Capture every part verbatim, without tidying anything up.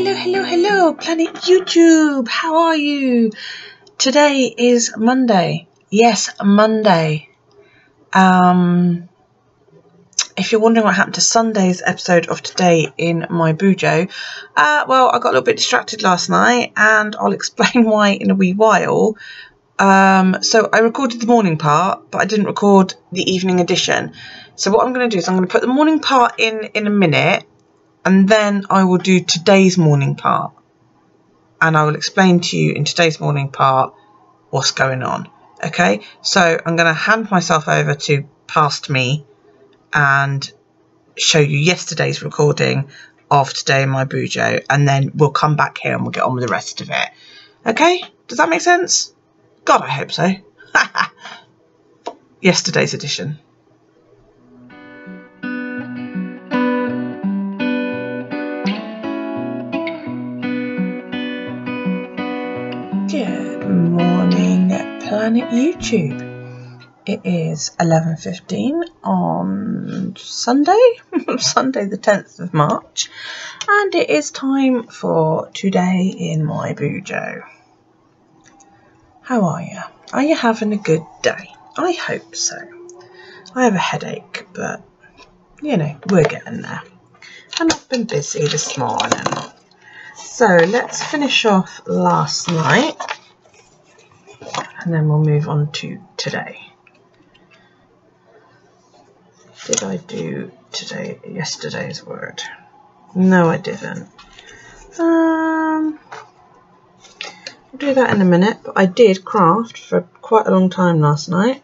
hello, hello, hello, Planet YouTube. How are you? Today is Monday. Yes, Monday. Um, if you're wondering what happened to Sunday's episode of Today in My BuJo, uh, well, I got a little bit distracted last night, and I'll explain why in a wee while. Um, so I recorded the morning part, but I didn't record the evening edition. So what I'm going to do is I'm going to put the morning part in in a minute, and then I will do today's morning part. And I will explain to you in today's morning part what's going on. Okay, so I'm going to hand myself over to past me and show you yesterday's recording of Today in My BuJo, and then we'll come back here and we'll get on with the rest of it. Okay, does that make sense? God, I hope so. Yesterday's edition. Good morning, Planet YouTube. It is eleven fifteen on Sunday, Sunday the tenth of March, and it is time for Today in My BuJo. How are you? Are you having a good day? I hope so. I have a headache, but, you know, we're getting there. And I've been busy this morning. So let's finish off last night, and then we'll move on to today. Did I do today yesterday's word? No, I didn't. Um... I'll do that in a minute, but I did craft for quite a long time last night,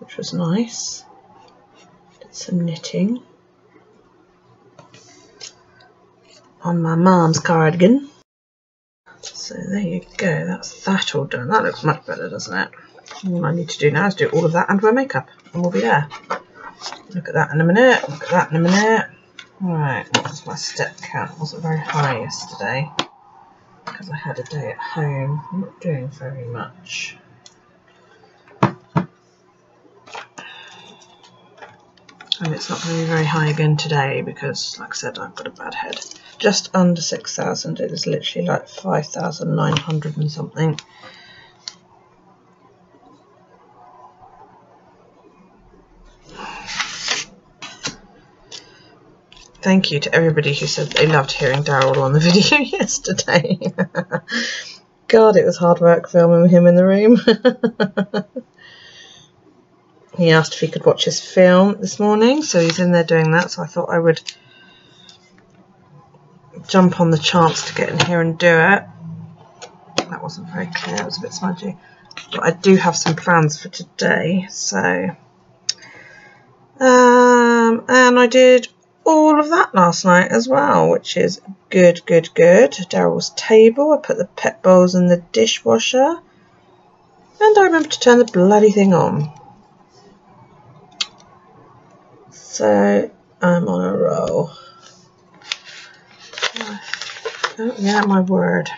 which was nice. Did some knitting on my mum's cardigan. So there you go, that's that all done. That looks much better, doesn't it? All I need to do now is do all of that and wear makeup, and we'll be there. Look at that in a minute, look at that in a minute. Alright, what was my step count? Wasn't very high yesterday, because I had a day at home. I'm not doing very much. And it's not going to be very high again today because, like I said, I've got a bad head. Just under six thousand. It was literally like five thousand nine hundred and something. Thank you to everybody who said they loved hearing Daryl on the video yesterday. God, it was hard work filming him in the room. He asked if he could watch his film this morning, so he's in there doing that. So I thought I would jump on the chance to get in here and do it. That wasn't very clear, it was a bit smudgy. But I do have some plans for today, so... Um, and I did... all of that last night as well, which is good, good, good. Daryl's table, I put the pet bowls in the dishwasher, and I remember to turn the bloody thing on. So I'm on a roll. Oh yeah, my word.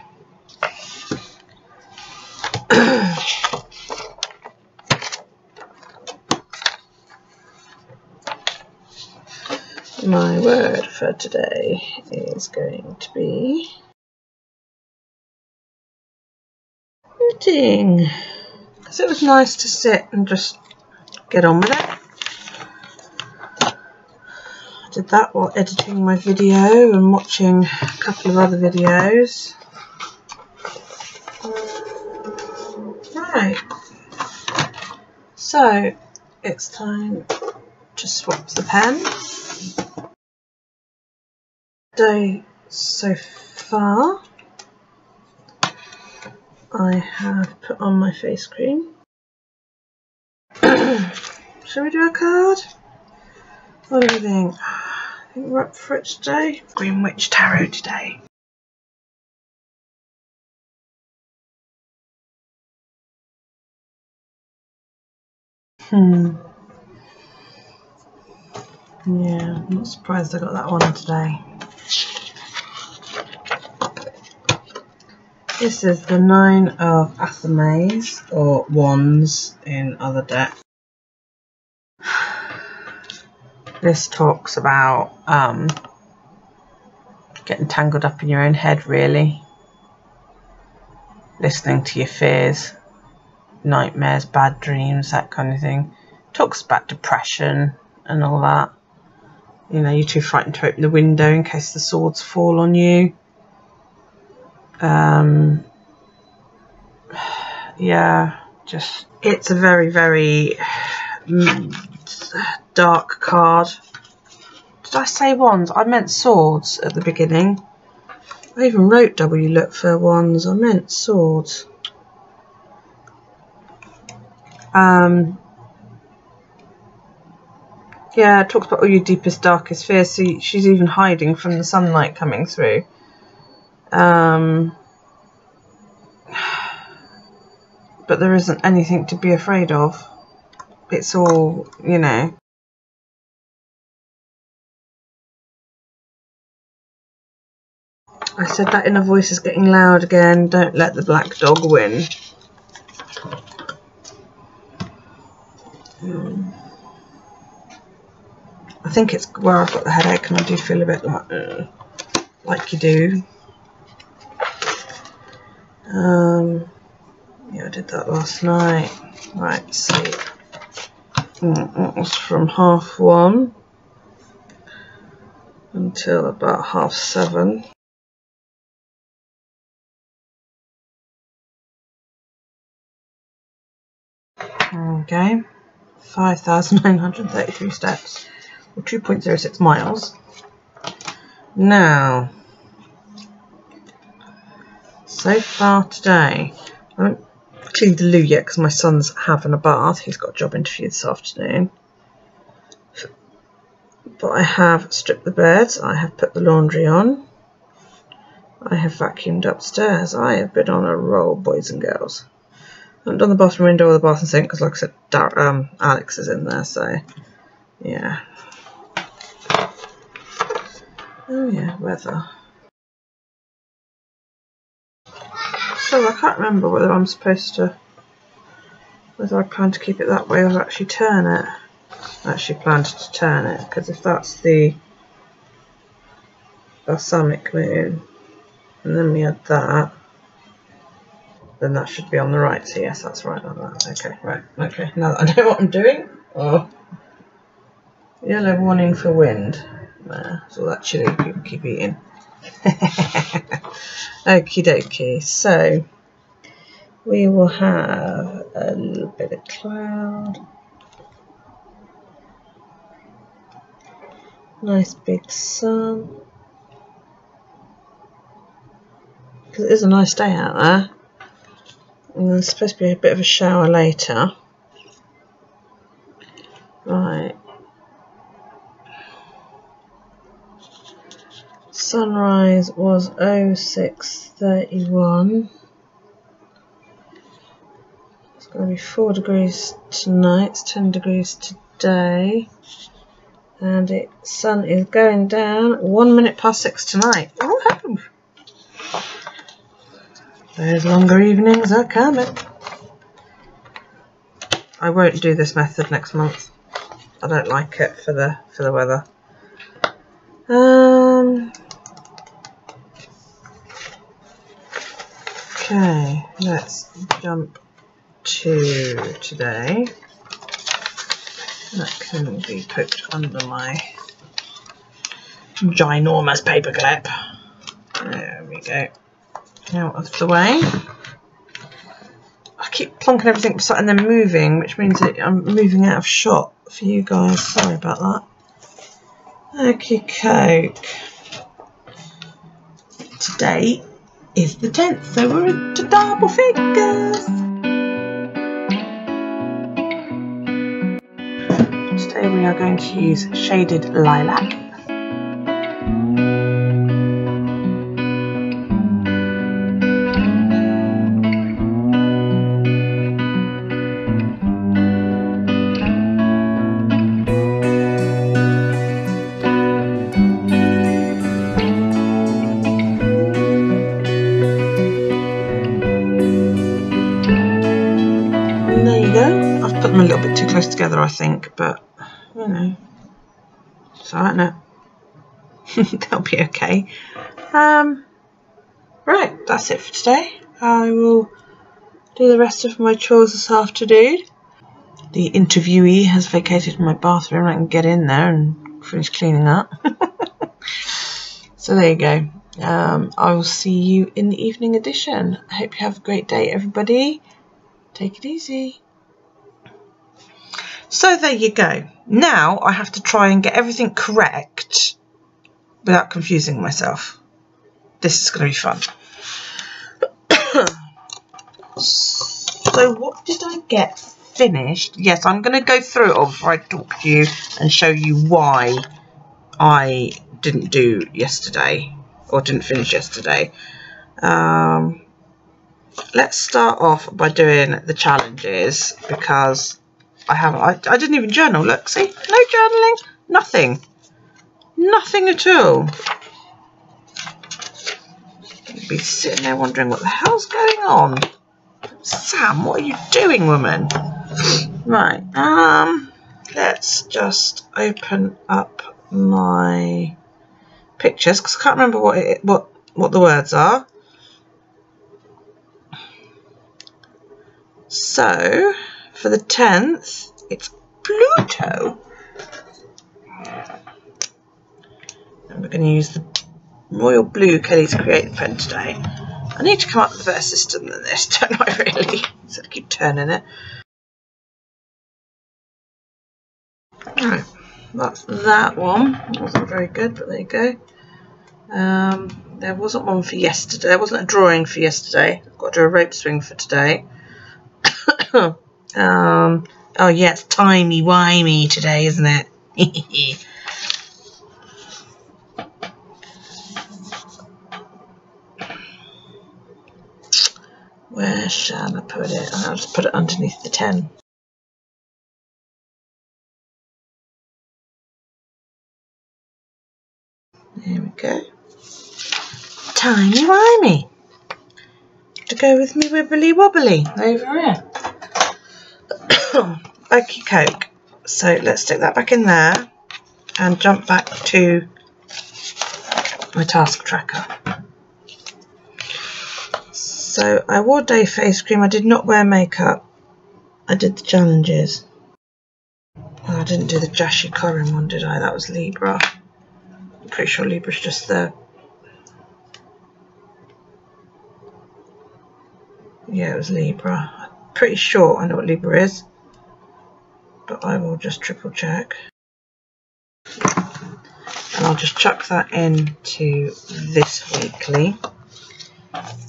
My word for today is going to be knitting, because it was nice to sit and just get on with it. I did that while editing my video and watching a couple of other videos. Right, so it's time to swap the pens. Day so far, I have put on my face cream. Shall we do a card? What do you think? I think we're up for it today. Green Witch Tarot today. Hmm. Yeah, I'm not surprised I got that one today. This is the Nine of Athames, or Wands in other decks. This talks about um, getting tangled up in your own head, really. Listening to your fears, nightmares, bad dreams, that kind of thing. Talks about depression and all that. You know, you're too frightened to open the window in case the swords fall on you. Um, yeah, just, it's a very, very dark card. Did I say wands? I meant swords at the beginning. I even wrote W look for wands. I meant swords. Um, yeah, it talks about all your deepest, darkest fears. See, she's even hiding from the sunlight coming through. Um, but there isn't anything to be afraid of. It's all, you know. I said that inner voice is getting loud again. Don't let the black dog win. Um, I think it's where I've got the headache, and I do feel a bit like, uh, like you do. Um, yeah, I did that last night. Right, see. Mm, that was from half one until about half seven. Okay, five thousand nine hundred thirty-three steps, or two point zero six miles. Now, so far today, I haven't cleaned the loo yet because my son's having a bath. He's got a job interview this afternoon. But I have stripped the beds, I have put the laundry on, I have vacuumed upstairs. I have been on a roll, boys and girls. I haven't done the bathroom window or the bathroom sink because, like I said, Dar um, Alex is in there, so yeah. Oh, yeah, weather. So I can't remember whether I'm supposed to, whether I plan to keep it that way or actually turn it. I actually planned to turn it because if that's the balsamic moon, and then we had that. Then that should be on the right, so yes, that's right on that. Okay, right, okay. Now that I know what I'm doing, oh, yellow warning for wind. Nah, it's all that chilli people keep eating. Okie dokie, so we will have a little bit of cloud. Nice big sun. Because it is a nice day out there. And there's supposed to be a bit of a shower later. Right. Sunrise was oh six thirty-one. It's going to be four degrees tonight. It's ten degrees today. And the sun is going down one minute past six tonight. Woohoo! Those longer evenings are coming. I won't do this method next month. I don't like it for the for the weather. Um. Okay, let's jump to today. That can be poked under my ginormous paper clip. There we go. Out of the way. I keep plonking everything beside and then moving, which means that I'm moving out of shot for you guys. Sorry about that. Okie coke. Today is the tenth, so we're into double figures. Today we are going to use shaded lilac. Close together, I think, but you know, it's alright now. That'll be okay. Um, right, that's it for today. I will do the rest of my chores this afternoon. The interviewee has vacated my bathroom. I can get in there and finish cleaning up. So there you go. Um, I will see you in the evening edition. I hope you have a great day, everybody. Take it easy. So there you go. Now I have to try and get everything correct without confusing myself. This is going to be fun. So what did I get finished? Yes, I'm going to go through it all before I talk to you and show you why I didn't do yesterday or didn't finish yesterday. Um, let's start off by doing the challenges, because I haven't, I, I didn't even journal. Look, see, no journaling, nothing, nothing at all. I'd be sitting there wondering what the hell's going on. Sam, what are you doing, woman? Right, um, let's just open up my pictures, because I can't remember what it, what what the words are. So for the tenth, it's Pluto, and we're going to use the royal blue Kelly to create the pen today. I need to come up with a better system than this, don't I, really? So I keep turning it. Alright, that's that one. That wasn't very good, but there you go. Um, there wasn't one for yesterday. There wasn't a drawing for yesterday. I've got to do a rope swing for today. um, oh, yeah, it's timey-wimey today, isn't it? Where shall I put it? I'll just put it underneath the ten. There we go. Timey-wimey. To go with me wibbly-wobbly over here. Okie coke. So let's stick that back in there and jump back to my task tracker. So I wore day face cream, I did not wear makeup, I did the challenges. Oh, I didn't do the Jashi Corin one, did I? That was Libra. I'm pretty sure Libra's just there. Yeah, it was Libra. I'm pretty sure I know what Libra is, but I will just triple check. And I'll just chuck that into this weekly,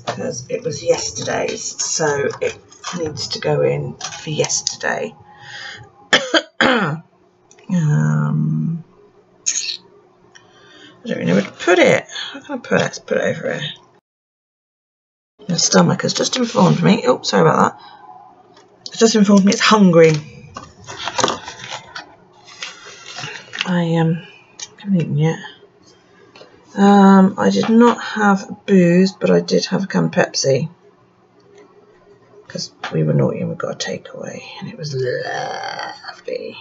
because it was yesterday's, so it needs to go in for yesterday. um, I don't really know where to put it. How can I put it? Let's put it over here. My stomach has just informed me. Oh, sorry about that. It's just informed me it's hungry. I um, haven't eaten yet. Um, I did not have booze, but I did have a can of Pepsi, because we were naughty and we got a takeaway, and it was lovely.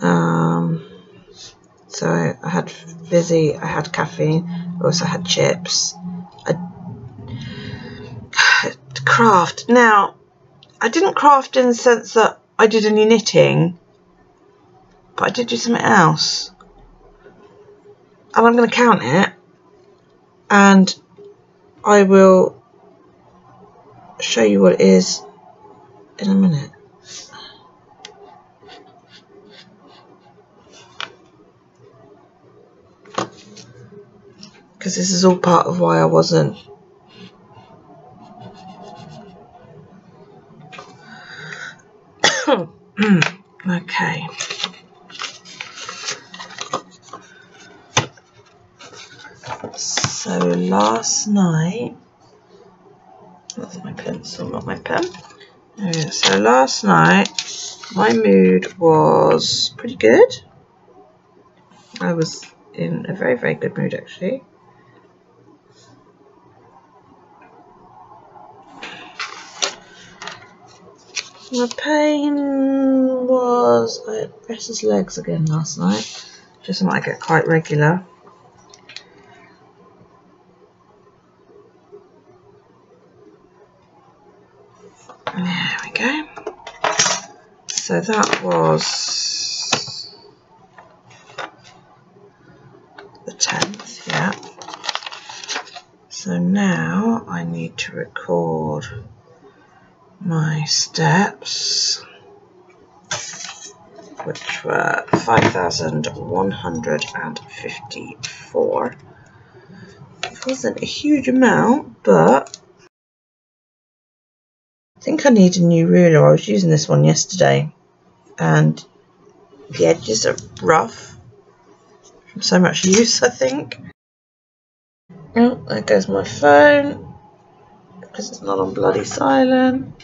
Um, so I had fizzy, I had caffeine, I also had chips. I craft. Now, I didn't craft in the sense that I did any knitting, but I did do something else, and I'm going to count it, and I will show you what it is in a minute. Because this is all part of why I wasn't okay. So last night, that's my pencil, not my pen. Okay, so last night my mood was pretty good. I was in a very, very good mood, actually. My pain was, I had restless legs again last night. just might get quite regular. There we go. So that was the tenth, yeah. So now I need to record my steps, which were five thousand one hundred fifty-four. It wasn't a huge amount, but I think I need a new ruler. I was using this one yesterday, and the edges are rough from so much use, I think. Oh, there goes my phone, because it's not on bloody silent.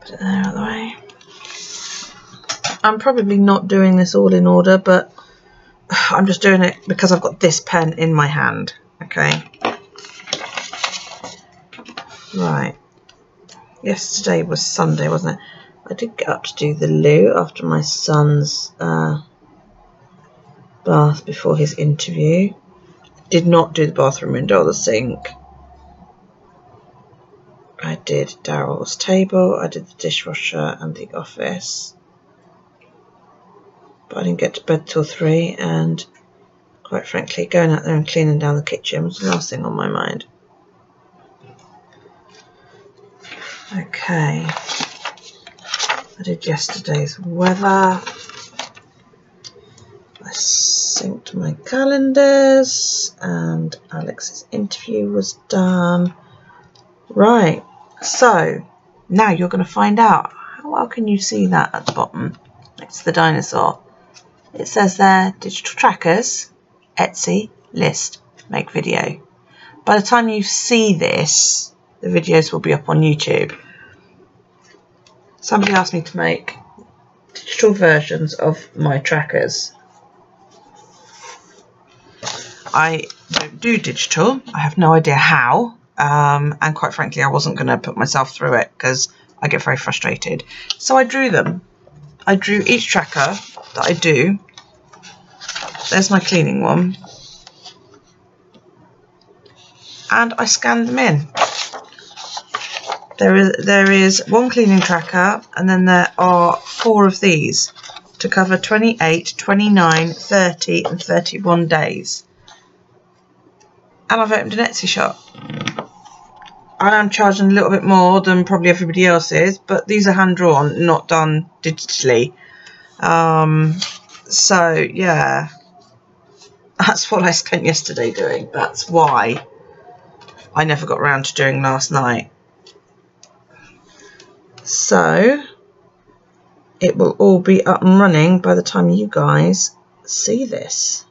Put it there out of the way. I'm probably not doing this all in order, but I'm just doing it because I've got this pen in my hand. Okay. Right. Yesterday was Sunday, wasn't it? I did get up to do the loo after my son's uh, bath before his interview. Did not do the bathroom window or the sink. I did Daryl's table, I did the dishwasher and the office. But I didn't get to bed till three, and quite frankly, going out there and cleaning down the kitchen was the last thing on my mind. Okay, I did yesterday's weather. I synced my calendars, and Alex's interview was done. Right, so now you're going to find out. How well can you see that at the bottom? It's the dinosaur. It says there, digital trackers, Etsy, list, make video. By the time you see this, the videos will be up on YouTube. Somebody asked me to make digital versions of my trackers. I don't do digital. I have no idea how. Um, and quite frankly, I wasn't going to put myself through it because I get very frustrated. So I drew them. I drew each tracker that I do. There's my cleaning one. And I scanned them in. There is, there is one cleaning tracker, and then there are four of these to cover twenty-eight, twenty-nine, thirty and thirty-one days. And I've opened an Etsy shop. I am charging a little bit more than probably everybody else is, but these are hand-drawn, not done digitally. Um, so, yeah, that's what I spent yesterday doing. That's why I never got around to doing last night. So, it will all be up and running by the time you guys see this.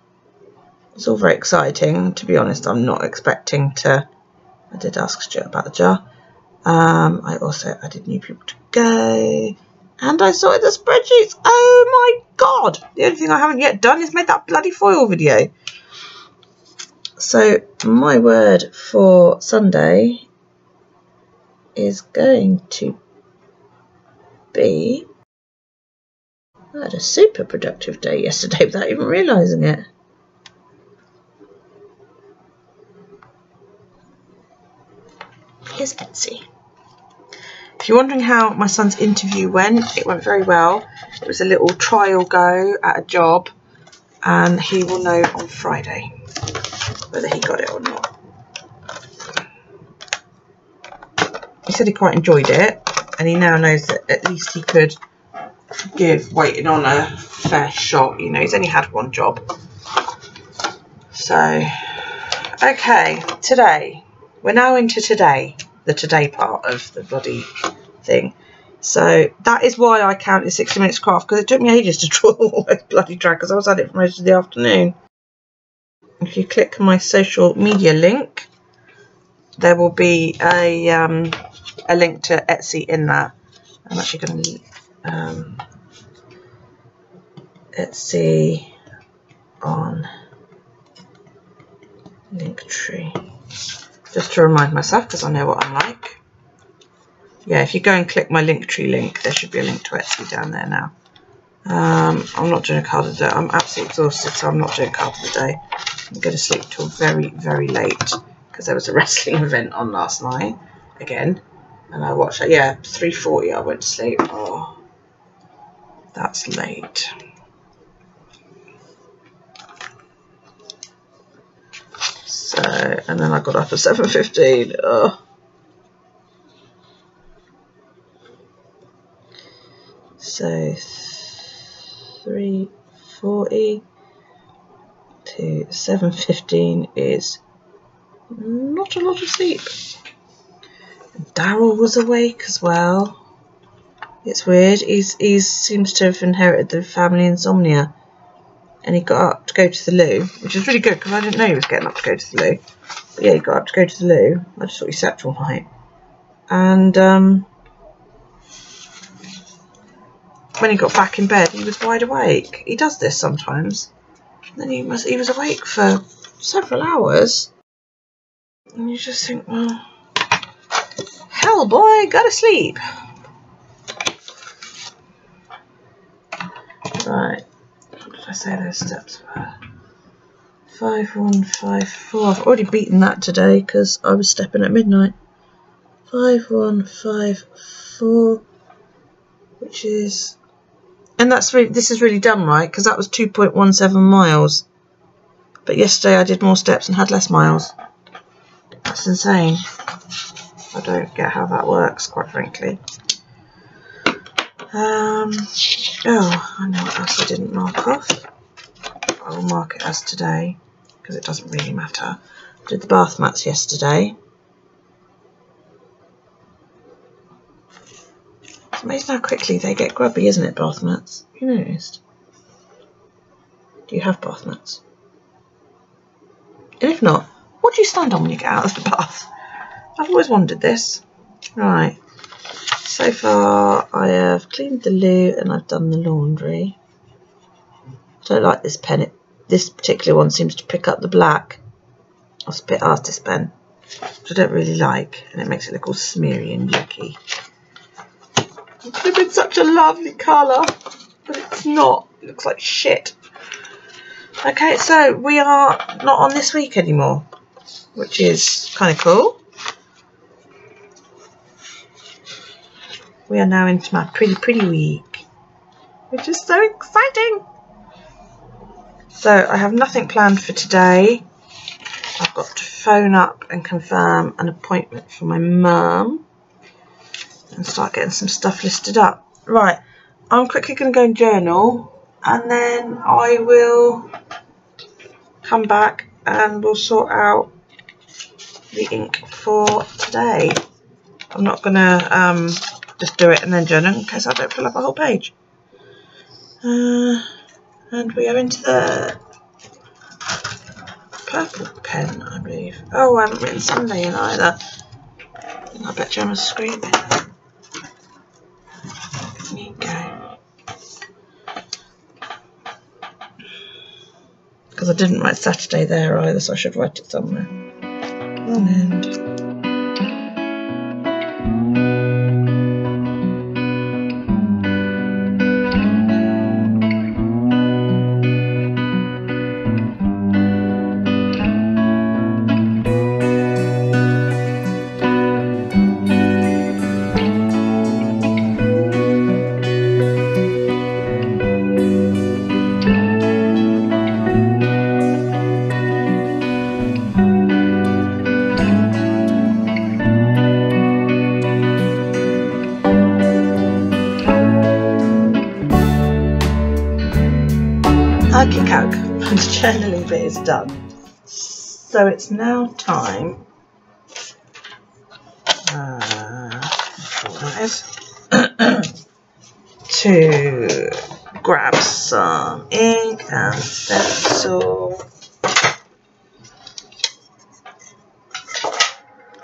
It's all very exciting. To be honest, I'm not expecting to... I did ask Stuart about the jar. Um, I also added new people to go. And I sorted the spreadsheets. Oh my God. The only thing I haven't yet done is made that bloody foil video. So my word for Sunday is going to be... I had a super productive day yesterday without even realising it. Here's Etsy. If you're wondering how my son's interview went, it went very well. It was a little trial go at a job, and he will know on Friday whether he got it or not. He said he quite enjoyed it, and he now knows that at least he could give waiting on a fair shot. You know, he's only had one job. So, okay, today. We're now into today, the today part of the bloody thing. So that is why I counted sixty minutes craft, because it took me ages to draw all those bloody trackers. I was at it for most of the afternoon. If you click my social media link, there will be a, um, a link to Etsy in that. I'm actually going to um, Etsy on Linktree. Just to remind myself, because I know what I'm like. Yeah, if you go and click my Linktree link, there should be a link to Etsy down there now. Um, I'm not doing a card of the day. I'm absolutely exhausted, so I'm not doing a card of the day. I'm going to sleep till very, very late because there was a wrestling event on last night again, and I watched it. Yeah, three forty I went to sleep. Oh, that's late. So, and then I got up at seven fifteen. Oh. So three forty to seven fifteen is not a lot of sleep. Daryl was awake as well. It's weird. He's he seems to have inherited the family insomnia, and he got up to go to the loo, which is really good because I didn't know he was getting up to go to the loo. But yeah, he got up to go to the loo. I just thought he slept all night, and um. when he got back in bed, he was wide awake. He does this sometimes. And then he must he was awake for several hours, and you just think, well, hell boy, gotta sleep. Right, what did I say those steps were? five one five four. I've already beaten that today because I was stepping at midnight. five one five four, which is. And that's really, this is really dumb, right? Because that was two point one seven miles. But yesterday I did more steps and had less miles. That's insane. I don't get how that works, quite frankly. Um, oh, I know what else I didn't mark off. I will mark it as today, because it doesn't really matter. I did the bath mats yesterday. It's amazing how quickly they get grubby, isn't it, bath mats? Have you noticed? Do you have bath mats? And if not, what do you stand on when you get out of the bath? I've always wondered this. Right. So far, I have cleaned the loo and I've done the laundry. I don't like this pen. It, this particular one seems to pick up the black. I'll spit artist pen, which I don't really like, and it makes it look all smeary and yucky. It could have been such a lovely colour, but it's not. It looks like shit. Okay, so we are not on this week anymore, which is kind of cool. We are now into my pretty, pretty week, which is so exciting. So I have nothing planned for today. I've got to phone up and confirm an appointment for my mum, and start getting some stuff listed up. Right, I'm quickly going to go and journal, and then I will come back and we'll sort out the ink for today. I'm not going to um, just do it and then journal in case I don't fill up a whole page. Uh, and we are into the purple pen, I believe. Oh, I haven't written Sunday in either. I bet you I'm a screaming. There you go. Because I didn't write Saturday there either, so I should write it somewhere. Long end. Journaling bit is done, so it's now time uh, to grab some ink and stencil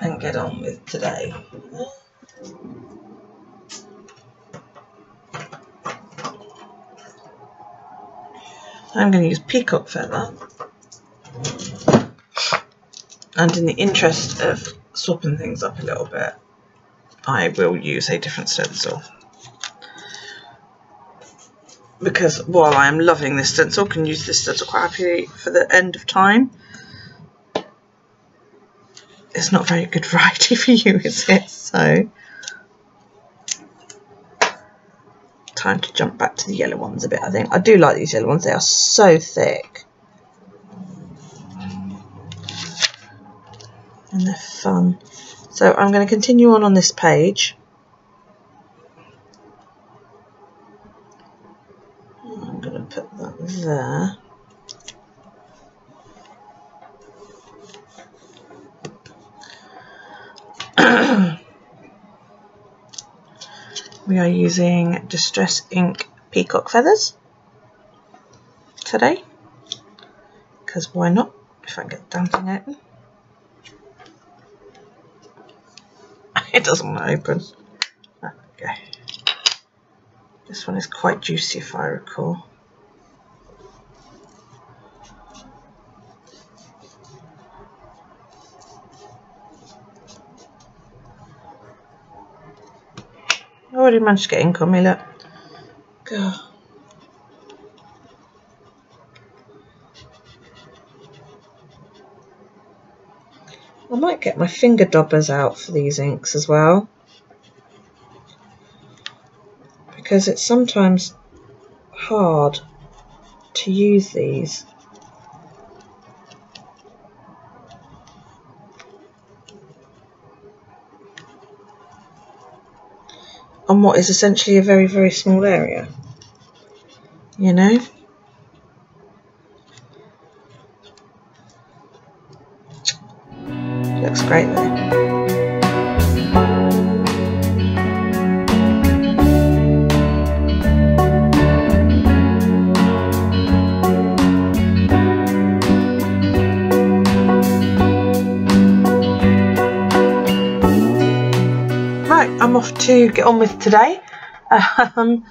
and get on with today. I'm going to use peacock feather, and in the interest of swapping things up a little bit, I will use a different stencil. because while I am loving this stencil, can use this stencil quite happily for the end of time. It's not very good variety for you, is it? So time to jump back to the yellow ones a bit, I think. I do like these yellow ones, they are so thick. And they're fun. So I'm going to continue on on this page. I'm going to put that there. We are using Distress Ink Peacock Feathers today, because why not, if I can get the damn thing open. It doesn't want to open. Okay. This one is quite juicy if I recall. I already managed to get ink on me, look. Go. I might get my finger daubers out for these inks as well, because it's sometimes hard to use these. On what is essentially a very, very small area, you know? Looks great though. I'm off to get on with today, um,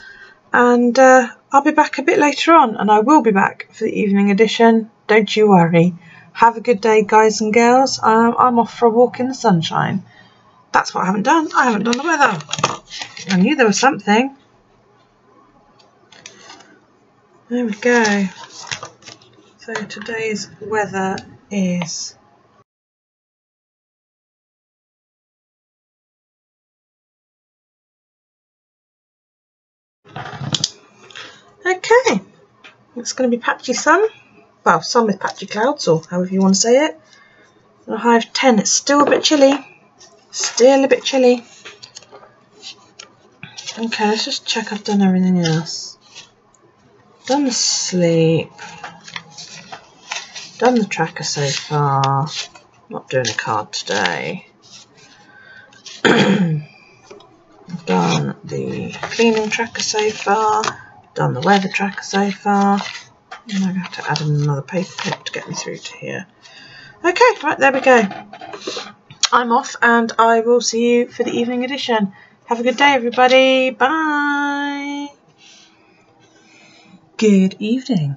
and uh, I'll be back a bit later on, and I will be back for the evening edition, don't you worry. Have a good day, guys and girls. um, I'm off for a walk in the sunshine. That's what I haven't done. I haven't done the weather. I knew there was something. There we go. So today's weather is okay, it's going to be patchy sun, well, sun with patchy clouds, or however you want to say it, and a high of ten. It's still a bit chilly, still a bit chilly. Okay, let's just check I've done everything else. Done the sleep, done the tracker so far, not doing a card today. Done the cleaning tracker so far, done the weather tracker so far. I'm going to have to add another paper clip to get me through to here. Okay, right, there we go. I'm off, and I will see you for the evening edition. Have a good day, everybody. Bye. Good evening.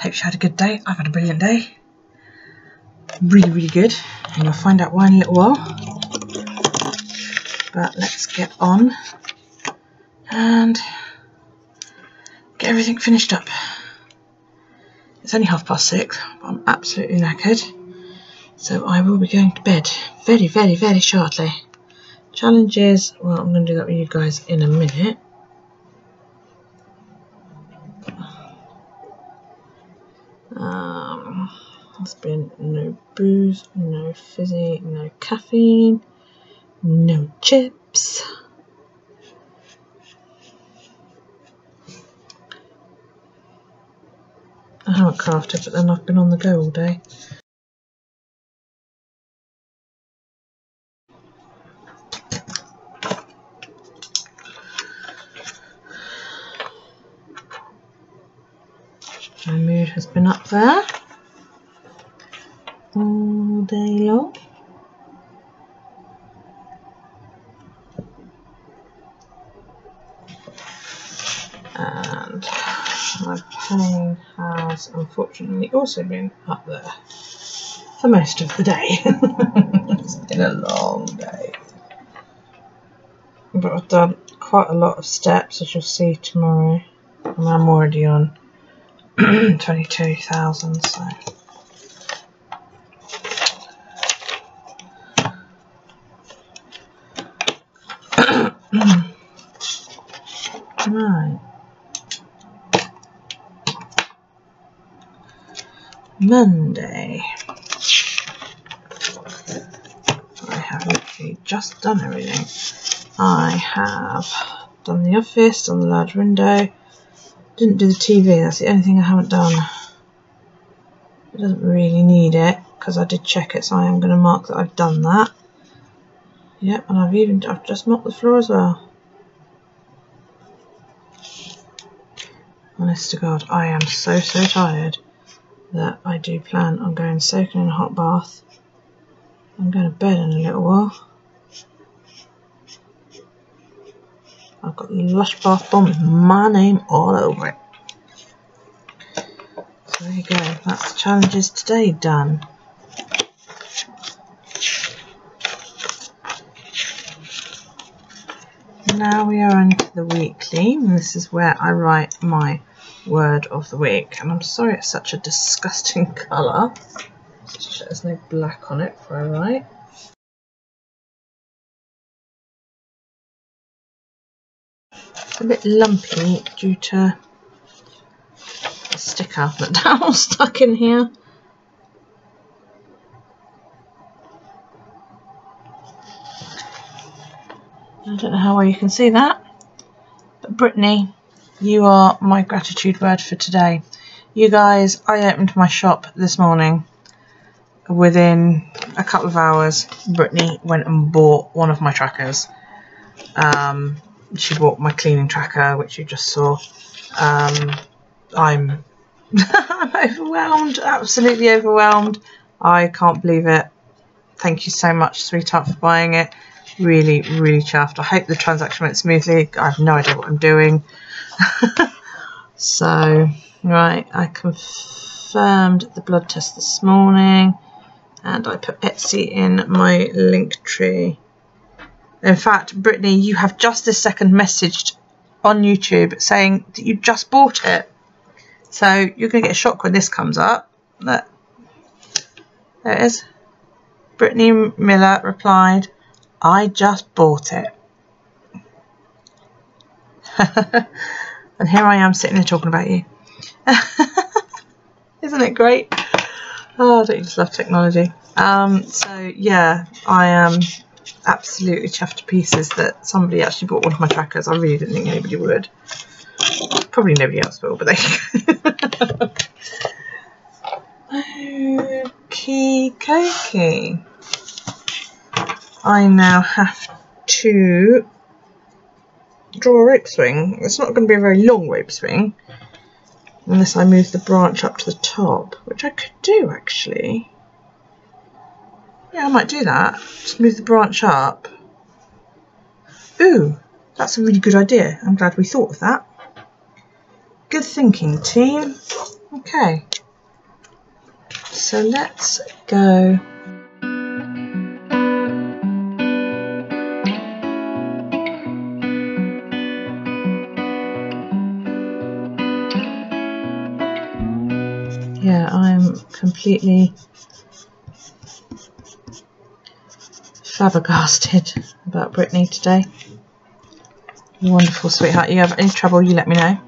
Hope you had a good day. I've had a brilliant day. Really, really good. And you'll find out why in a little while. But let's get on and get everything finished up. It's only half past six, but I'm absolutely knackered. So I will be going to bed very, very, very shortly. Challenges, well, I'm going to do that with you guys in a minute. Um, there's been no booze, no fizzy, no caffeine. No chips. I haven't crafted, but then I've been on the go all day. My mood has been up there all day long. And my pain has unfortunately also been up there for most of the day. It's been a long day. But I've done quite a lot of steps, as you'll see tomorrow. I I'm already on twenty-two thousand, so. Right. Monday. I have literally just done everything. I have done the office, done the large window. Didn't do the T V, that's the only thing I haven't done. It doesn't really need it, because I did check it, so I am going to mark that I've done that. Yep, and I've even I've just mopped the floor as well. Honest to God, I am so, so tired that I do plan on going soaking in a hot bath. I'm going to bed in a little while. I've got Lush bath bomb with my name all over it. So there you go, that's the challenges today done. Now we are on to the weekly, and this is where I write my word of the week. And I'm sorry it's such a disgusting colour. Just check there's no black on it before I write. It's a bit lumpy due to the sticker that's all stuck in here. I don't know how well you can see that, but Brittany, you are my gratitude word for today. You guys, I opened my shop this morning. Within a couple of hours, Brittany went and bought one of my trackers. Um, she bought my cleaning tracker, which you just saw. Um, I'm, I'm overwhelmed, absolutely overwhelmed. I can't believe it. Thank you so much, sweetheart, for buying it. Really, really chuffed. I hope the transaction went smoothly. I have no idea what I'm doing. So, right, I confirmed the blood test this morning, and I put Etsy in my Linktree. In fact, Brittany, you have just this second messaged on YouTube saying that you just bought it. So you're going to get a shock when this comes up. Look. There it is. Brittany Miller replied, I just bought it. And here I am sitting there talking about you. Isn't it great? Oh, don't you just love technology? Um, so, yeah, I am absolutely chuffed to pieces that somebody actually bought one of my trackers. I really didn't think anybody would. Probably nobody else will, but they... Okie dokie. I now have to draw a rope swing. It's not going to be a very long rope swing unless I move the branch up to the top, which I could do actually. Yeah, I might do that. Just move the branch up. Ooh, that's a really good idea. I'm glad we thought of that. Good thinking, team. Okay. So let's go. Yeah, I'm completely flabbergasted about Brittany today. Wonderful, sweetheart. You have any trouble, you let me know.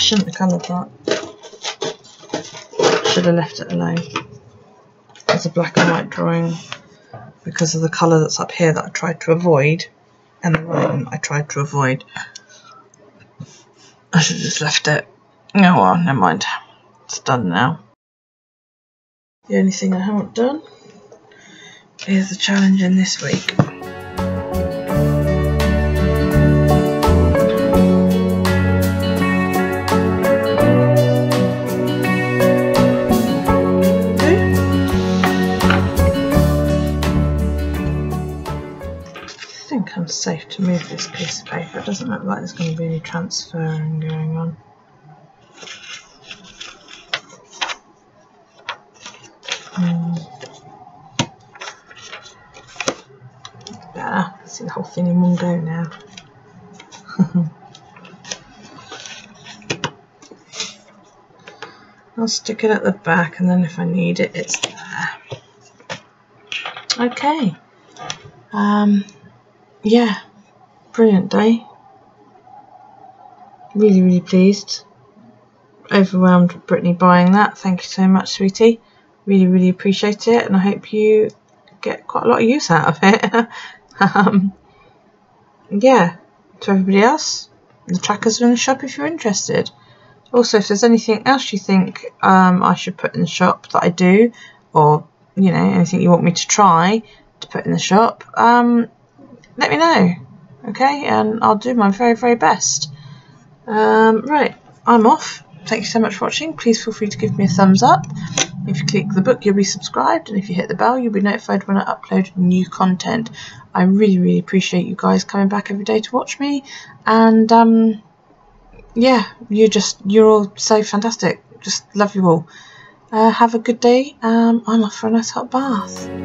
shouldn't have coloured that. Should have left it alone. It's a black and white drawing because of the colour that's up here that I tried to avoid, and the one I tried to avoid. I should have just left it. Oh well, never mind. It's done now. The only thing I haven't done is the challenge in this week. I'm safe to move this piece of paper. It doesn't look like there's going to be any transferring going on. Um, ah, I see the whole thing in one go now. I'll stick it at the back, and then if I need it, it's there. Okay. Um. Yeah, brilliant day. Really, really pleased. Overwhelmed with Brittany buying that. Thank you so much, sweetie. Really, really appreciate it, and I hope you get quite a lot of use out of it. um, yeah, to everybody else, the trackers are in the shop if you're interested. Also, if there's anything else you think um, I should put in the shop that I do, or, you know, anything you want me to try to put in the shop, um... let me know, okay, and I'll do my very, very best. Um, right, I'm off. Thank you so much for watching. Please feel free to give me a thumbs up. If you click the book, you'll be subscribed, and if you hit the bell, you'll be notified when I upload new content. I really, really appreciate you guys coming back every day to watch me, and um, yeah, you're just, you're all so fantastic. Just love you all. Uh, have a good day. Um, I'm off for a nice hot bath.